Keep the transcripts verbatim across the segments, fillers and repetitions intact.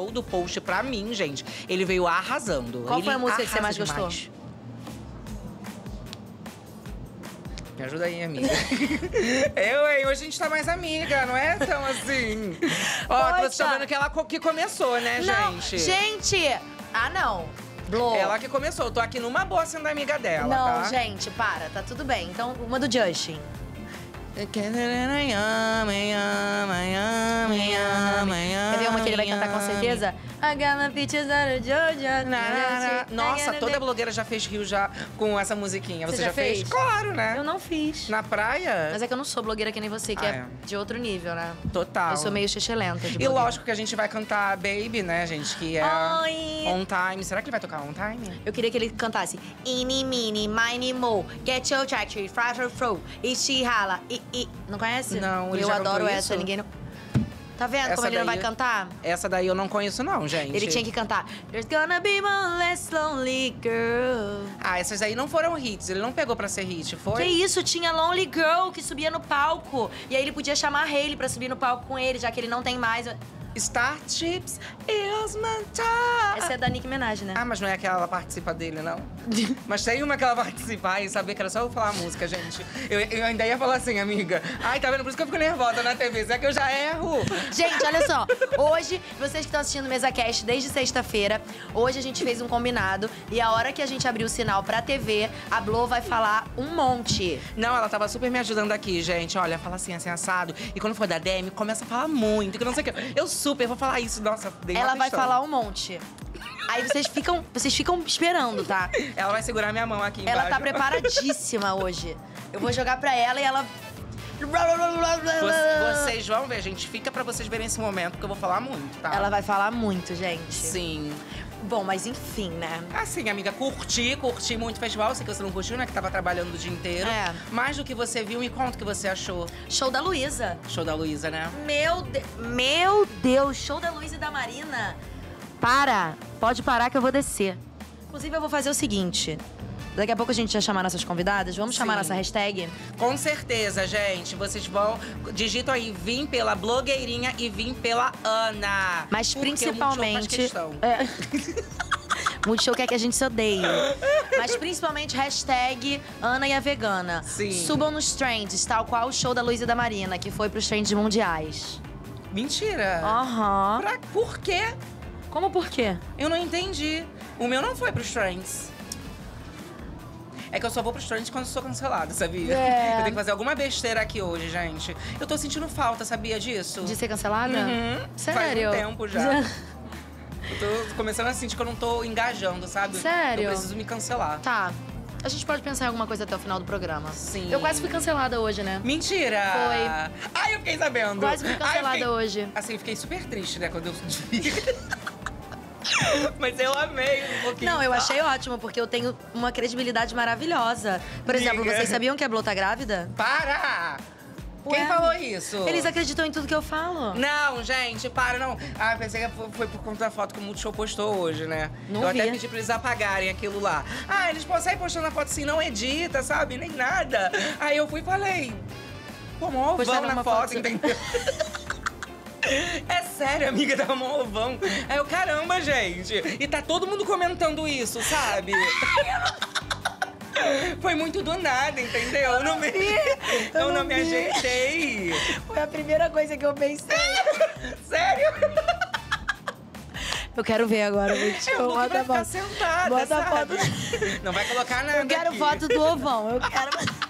Multishow do Post, pra mim, gente, ele veio arrasando. Qual ele foi a música que você mais demais. gostou? Me ajuda aí, amiga. Eu, hein? Hoje a gente tá mais amiga, não é tão assim. Ó, tô te chamando que ela que começou, né, não, gente? Gente! Ah, não. Blow. Ela que começou. Eu tô aqui numa boa sendo amiga dela, não, tá? Gente, para. Tá tudo bem. Então, uma do Justin. Quer ver uma que ele vai cantar com certeza? Nossa, toda blogueira já fez Rio já com essa musiquinha. Você, você já, já fez? fez? Claro, né? Eu não fiz. Na praia? Mas é que eu não sou blogueira que nem você, que ah, é, é de outro nível, né? Total. Eu sou meio xixelenta de blogueira. E lógico que a gente vai cantar Baby, né, gente? Que é Oi. On time. Será que ele vai tocar on time? Eu queria que ele cantasse Ini, mini, mini, mo, get your chachi, fry, fry, fro, ishi, rala, i, i. Não conhece? Não, ele Eu já adoro essa, isso? ninguém não... Tá vendo essa como ele daí, não vai cantar? Essa daí eu não conheço não, gente. Ele tinha que cantar There's gonna be one less lonely girl. Ah, essas aí não foram hits, ele não pegou pra ser hit, foi? Que isso, tinha Lonely Girl que subia no palco. E aí ele podia chamar a Hailey pra subir no palco com ele, já que ele não tem mais. Starships is my time. Essa é da Nicki Minaj, né? Ah, mas não é aquela que ela participa dele, não? Mas tem uma que ela participar e saber que era só eu falar a música, gente. Eu, eu ainda ia falar assim, amiga. Ai, tá vendo? Por isso que eu fico nervosa na T V. Será que eu já erro? Gente, olha só. Hoje, vocês que estão assistindo o MesaCast desde sexta-feira, hoje a gente fez um combinado. E a hora que a gente abrir o sinal pra T V, a Blo vai falar um monte. Não, ela tava super me ajudando aqui, gente. Olha, fala assim, assim, assado. E quando for da D M, começa a falar muito. Que não sei o que. Eu sou super, vou falar isso, nossa, dei Ela vai falar um monte. Aí vocês ficam, vocês ficam esperando, tá? Ela vai segurar minha mão aqui embaixo. Ela tá preparadíssima hoje. Eu vou jogar pra ela e ela... Vocês vão ver, gente. Fica pra vocês verem esse momento, porque eu vou falar muito, tá? Ela vai falar muito, gente. Sim. Bom, mas enfim, né? Assim, amiga, curti, curti muito o festival. Sei que você não curtiu, né? Que tava trabalhando o dia inteiro. É. Mais do que você viu, me conta o que você achou. Show da Luísa. Show da Luísa, né? Meu, de... Meu Deus, show da Luísa e da Marina. Para, pode parar que eu vou descer. Inclusive, eu vou fazer o seguinte. Daqui a pouco a gente já chamar nossas convidadas. Vamos Sim. chamar nossa hashtag? Com certeza, gente. Vocês vão... Digitam aí, vim pela blogueirinha e vim pela Ana. Mas Porque principalmente... É... Multishow quer que a gente se odeie. Mas principalmente hashtag Ana e a Vegana. Sim. Subam nos trends, tal qual o show da Luísa e da Marina, que foi pros trends mundiais. Mentira! Aham. Uhum. Pra... Por quê? Como por quê? Eu não entendi. O meu não foi pros trends. É que eu só vou pros trends quando eu sou cancelada, sabia? É. Eu tenho que fazer alguma besteira aqui hoje, gente. Eu tô sentindo falta, sabia disso? De ser cancelada? Uhum. Sério? Faz um tempo já. Eu tô começando a sentir que eu não tô engajando, sabe? Sério? Eu preciso me cancelar. Tá. A gente pode pensar em alguma coisa até o final do programa. Sim. Eu quase fui cancelada hoje, né? Mentira! Foi. Ai, eu fiquei sabendo. Quase fui cancelada Ai, fiquei... hoje. Assim, eu fiquei super triste, né? Quando eu... Mas eu amei um pouquinho. Não, eu achei ótimo, porque eu tenho uma credibilidade maravilhosa. Por exemplo, Diga. vocês sabiam que a Blo tá grávida? Para! Ué, Quem falou isso? Eles acreditam em tudo que eu falo. Não, gente, para, não. Ah, pensei que foi por conta da foto que o Multishow postou hoje, né? Não eu vi. Até pedi pra eles apagarem aquilo lá. Ah, eles saem postando a foto assim, não edita, sabe? Nem nada. Aí eu fui e falei... Pô, mó ovão na foto, foto, entendeu? É sério, amiga, tá mó ovão. É o caramba, gente. E tá todo mundo comentando isso, sabe? Foi muito do nada, entendeu? Eu não me, eu não não me ajeitei. Foi a primeira coisa que eu pensei. Sério? Eu quero ver agora, gente. Eu vou ficar foto. sentada, Bota sabe? Foto. Não vai colocar nada Eu quero aqui. foto do ovão, eu quero...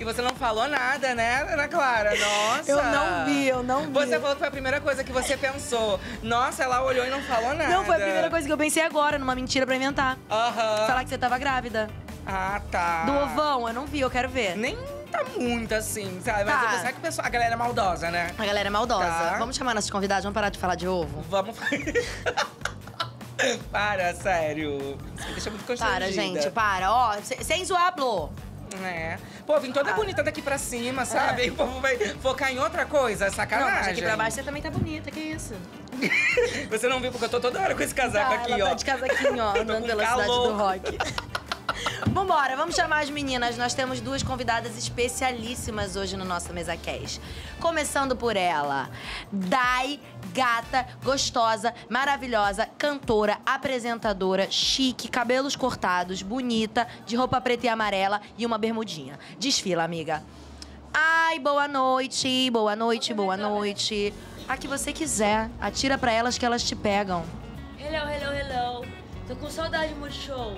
E você não falou nada, né, Ana Clara? Nossa! Eu não vi, eu não vi. Você falou que foi a primeira coisa que você pensou. Nossa, ela olhou e não falou nada. Não, foi a primeira coisa que eu pensei agora, numa mentira pra inventar. Aham. Uhum. Falar que você tava grávida. Ah, tá. Do ovão, eu não vi, eu quero ver. Nem tá muito assim, sabe? Tá. Mas eu pensei que o pessoal, a galera é maldosa, né? A galera é maldosa. Tá. Vamos chamar nossos convidados, vamos parar de falar de ovo? Vamos. Para, sério. Você deixa muito constrangida. Para, gente, para. Ó, sem zoar, Blo. É. Pô, vim toda ah. bonita daqui pra cima, sabe? É. E o povo vai focar em outra coisa, sacanagem. Não, mas aqui pra baixo você também tá bonita, que isso? Você não viu porque eu tô toda hora com esse casaco ah, aqui, ela ó. Tá de casaquinho, ó, andando pela cidade do rock. Vambora, vamos chamar as meninas. Nós temos duas convidadas especialíssimas hoje no nosso MesaCast. Começando por ela, Dai, gata, gostosa, maravilhosa, cantora, apresentadora, chique, cabelos cortados, bonita, de roupa preta e amarela e uma bermudinha. Desfila, amiga. Ai, boa noite, boa noite, boa noite. A que você quiser, atira pra elas que elas te pegam. Hello, hello, hello. Tô com saudade do Multishow.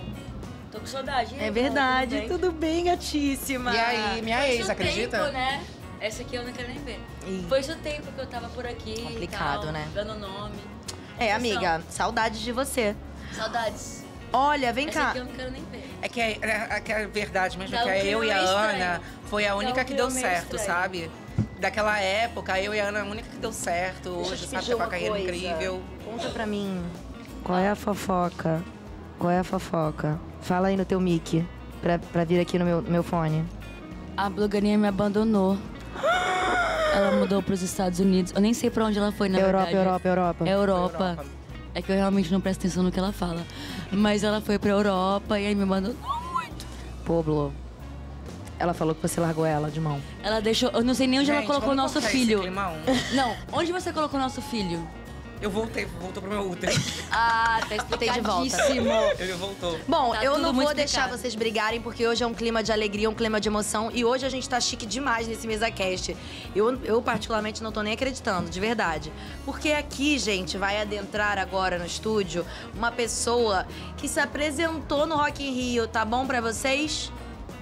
Tô com saudade. É verdade, bom, tudo, bem? tudo bem, gatíssima. E aí, minha Foi ex, acredita? Tempo, né? Essa aqui eu não quero nem ver. E... Foi o tempo que eu tava por aqui. Complicado, tal, né? Dando nome. É, Vocês amiga, são... saudades de você. Saudades. Olha, vem Essa cá. Aqui eu não quero nem ver. É que é, é, é, é verdade mesmo, tá, que é eu e a estranho. Ana foi a única tá, que deu certo, estranho. sabe? Daquela época, eu e a Ana, a única que deu certo. Hoje, sabe, tá com a carreira coisa. incrível. Conta pra mim. Qual é a fofoca? Qual é a fofoca? Fala aí no teu mic, pra, pra vir aqui no meu, no meu fone. A blogueirinha me abandonou. Ela mudou pros Estados Unidos. Eu nem sei pra onde ela foi, na Europa, verdade. Europa, Europa, Europa. Europa. É que eu realmente não presto atenção no que ela fala. Mas ela foi pra Europa e aí me abandonou muito. Poblo. Ela falou que você largou ela de mão. Ela deixou... Eu não sei nem onde Gente, ela colocou o nosso filho. Não, onde você colocou o nosso filho? Eu voltei, voltou pro meu útero. Ah, tá explicadíssimo. de volta. Ele voltou. Bom, tá eu não vou deixar explicado. vocês brigarem, porque hoje é um clima de alegria, um clima de emoção. E hoje a gente tá chique demais nesse MesaCast. Eu, eu particularmente, não tô nem acreditando, de verdade. Porque aqui, gente, vai adentrar agora no estúdio uma pessoa que se apresentou no Rock in Rio. Tá bom pra vocês?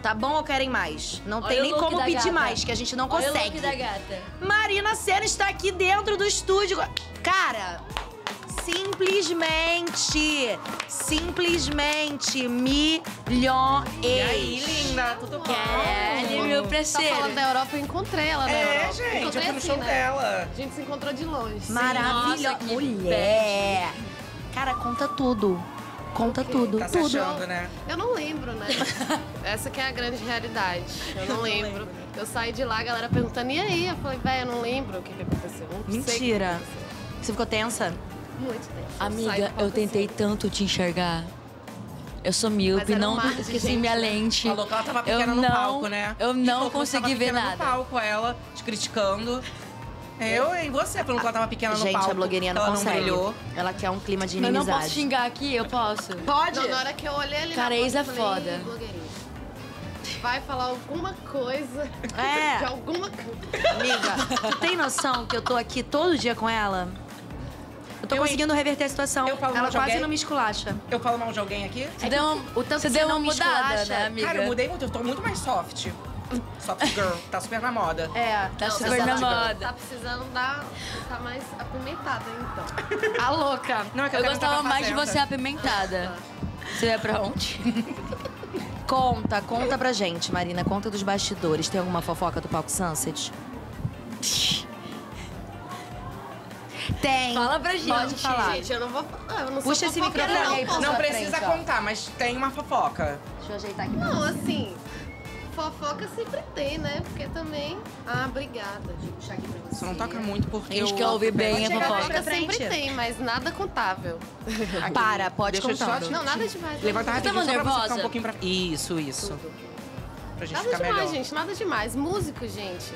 Tá bom ou querem mais? Não Olha tem nem como pedir gata. mais, que a gente não Olha consegue. O look da gata. Marina Senna está aqui dentro do estúdio. Cara, simplesmente, simplesmente milhões. E aí, linda? Tudo bom? Kelly, meu parceiro. Tá falando da Europa, eu encontrei ela na é, Europa. É, gente, encontrei eu fui no show dela. A gente se encontrou de longe. Maravilhosa. Mulher. Cara, conta tudo. Conta tudo, tá tudo. Achando, né? Eu não lembro, né? Essa que é a grande realidade. Eu não lembro. Eu saí de lá, a galera perguntando, e aí? Eu falei, véi, eu não lembro o que, que aconteceu. Mentira. Que aconteceu. Você ficou tensa? Muito tensa. Amiga, eu, eu tentei assim. tanto te enxergar. Eu sou míope, não um esqueci gente, minha lente. Falou que ela tava pequena no palco, né? Eu não consegui ver nada. No palco, ela te criticando. Eu e você, pelo que ela tava pequena no palco. Gente, a blogueirinha não consegue. Ela quer um clima de inimizade. Mas não posso xingar aqui, eu posso? Pode? Na hora que eu olhei ali na porta, é foda. Vai falar alguma coisa. É. De alguma coisa. Amiga, tu tem noção que eu tô aqui todo dia com ela? Eu tô eu conseguindo reverter a situação. Eu falo ela mal de quase alguém. não me esculacha. Eu falo mal de alguém aqui? Você deu uma, o tanto você deu uma mudada, né, amiga? Cara, eu mudei muito. Eu tô muito mais soft. Soft girl, tá super na moda. É, tá não, super na moda. Tá precisando dar, tá mais apimentada, então. A louca. Não, é que eu, eu gostava mais de você apimentada. Você é pra onde? Conta, conta pra gente, Marina. Conta dos bastidores. Tem alguma fofoca do palco Sunset? Tem. Fala pra gente. Pode falar. Gente, eu não vou falar. Eu não Puxa esse microfone não, aí. Não precisa frente, contar, mas tem uma fofoca. Deixa eu ajeitar aqui. Não, assim... Fofoca sempre tem, né? Porque também... Ah, obrigada. Deixa aqui pra você. Você não toca muito porque... A gente eu... quer ouvir bem a fofoca. Fofoca sempre tem, mas nada contável. Aqui. Para, pode contar. Não, nada demais. Levanta rapidinho, só pra você ficar um pouquinho pra... Isso, isso. Tudo. Pra gente nada ficar demais, melhor. gente. Nada demais. Músico, gente.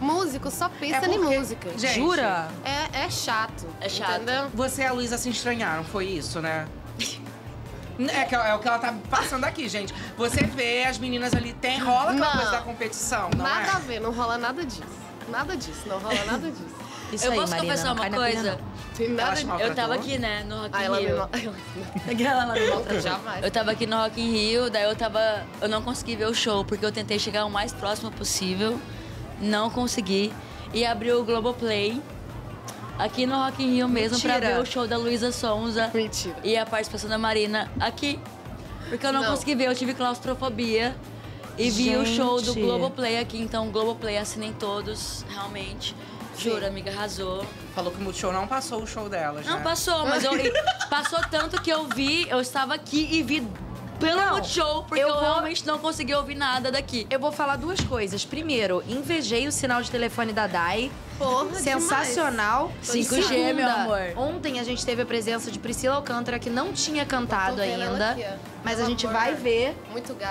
Músico só pensa é porque, em música. Gente, Jura? É, é chato. É chato. Entendeu? Você e a Luísa se estranharam, foi isso, né? É, é o que ela tá passando aqui, gente. Você vê as meninas ali, tem rola aquela não, coisa da competição, não nada é? Nada a ver, não rola nada disso. Nada disso, não rola nada disso. Isso eu aí, posso Marina, confessar uma coisa? Nada de... Eu tava aqui, né, no Rock in ah, Rio. Ela me... ela me maltratou. Jamais. Eu tava aqui no Rock in Rio, daí eu tava... Eu não consegui ver o show, porque eu tentei chegar o mais próximo possível. Não consegui. E abriu o Globoplay. Aqui no Rock in Rio mesmo, Mentira. pra ver o show da Luísa Sonza Mentira. e a participação da Marina aqui. Porque eu não, não. consegui ver, eu tive claustrofobia. E Gente. vi o show do Globoplay aqui, então Globoplay assinem todos, realmente. Juro, amiga, arrasou. Falou que o Multishow não passou o show delas, Não né? passou, mas eu, passou tanto que eu vi, eu estava aqui e vi pelo não, Multishow, porque eu, eu vou... realmente não consegui ouvir nada daqui. Eu vou falar duas coisas. Primeiro, invejei o sinal de telefone da Dai. Porra, sensacional. cinco G, meu amor. Ontem a gente teve a presença de Priscila Alcântara, que não tinha cantado ainda. Aqui, mas a favor. gente vai ver. Muito gata.